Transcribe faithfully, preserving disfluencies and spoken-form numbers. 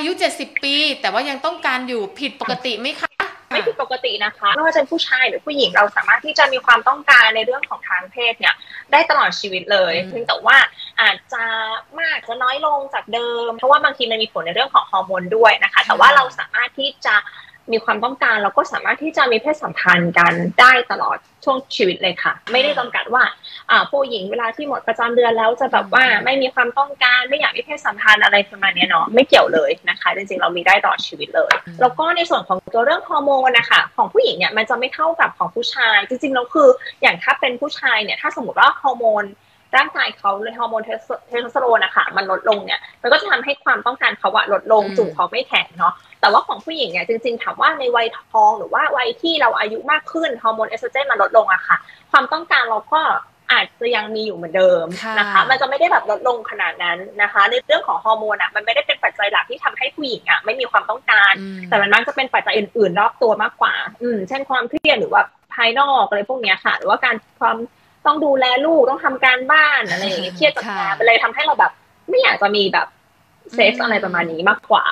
อายุเจ็ดสิบปีแต่ว่ายังต้องการอยู่ผิดปกติไหมคะไม่ผิดปกตินะคะไม่ว่าจะผู้ชายหรือผู้หญิงเราสามารถที่จะมีความต้องการในเรื่องของทางเพศเนี่ยได้ตลอดชีวิตเลยเพียงแต่ว่าอาจจะมากจะน้อยลงจากเดิมเพราะว่าบางทีมันมีผลในเรื่องของฮอร์โมนด้วยนะคะแต่ว่าเราสามารถที่จะมีความต้องการเราก็สามารถที่จะมีเพศสัมพันธ์กันได้ตลอดช่วงชีวิตเลยค่ะไม่ได้จำกัดว่าผู้หญิงเวลาที่หมดประจำเดือนแล้วจะแบบว่าไม่มีความต้องการไม่อยากมีเพศสัมพันธ์อะไรประมาณนี้เนาะไม่เกี่ยวเลยนะคะจริงๆเรามีได้ตลอดชีวิตเลยแล้วก็ในส่วนของตัวเรื่องฮอร์โมนนะคะของผู้หญิงเนี่ยมันจะไม่เท่ากับของผู้ชายจริงๆแล้วคืออย่างถ้าเป็นผู้ชายเนี่ยถ้าสมมติว่าฮอร์โมนร่างกายเขาเลยฮอร์โมนเทสโทสเตอโรนนะคะมันลดลงเนี่ยมันก็จะทำให้ความต้องการเขาอะลดลงจู่เขาไม่แข็งเนาะแต่ว่าของผู้หญิงเนี่ยจริงๆถามว่าในวัยทองหรือว่าวัยที่เราอายุมากขึ้นฮอร์โมนเอสโตรเจนมันลดลงอะค่ะความต้องการเราก็อาจจะยังมีอยู่เหมือนเดิมนะคะมันจะไม่ได้แบบลดลงขนาดนั้นนะคะในเรื่องของฮอร์โมนอะมันไม่ได้เป็นปัจจัยหลักที่ทำให้ผู้หญิงอะไม่มีความต้องการแต่มันมักจะเป็นปัจจัยอื่นๆรอบตัวมากกว่าอืมเช่นความเครียดหรือว่าภายนอกอะไรพวกเนี้ยค่ะหรือว่าการความต้องดูแลลูกต้องทำการบ้านอะไรอย่างเงี้ยเครียดกับงานอะไรทำให้เราแบบไม่อยากจะมีแบบเซ็กซ์อะไรประมาณนี้มากกว่า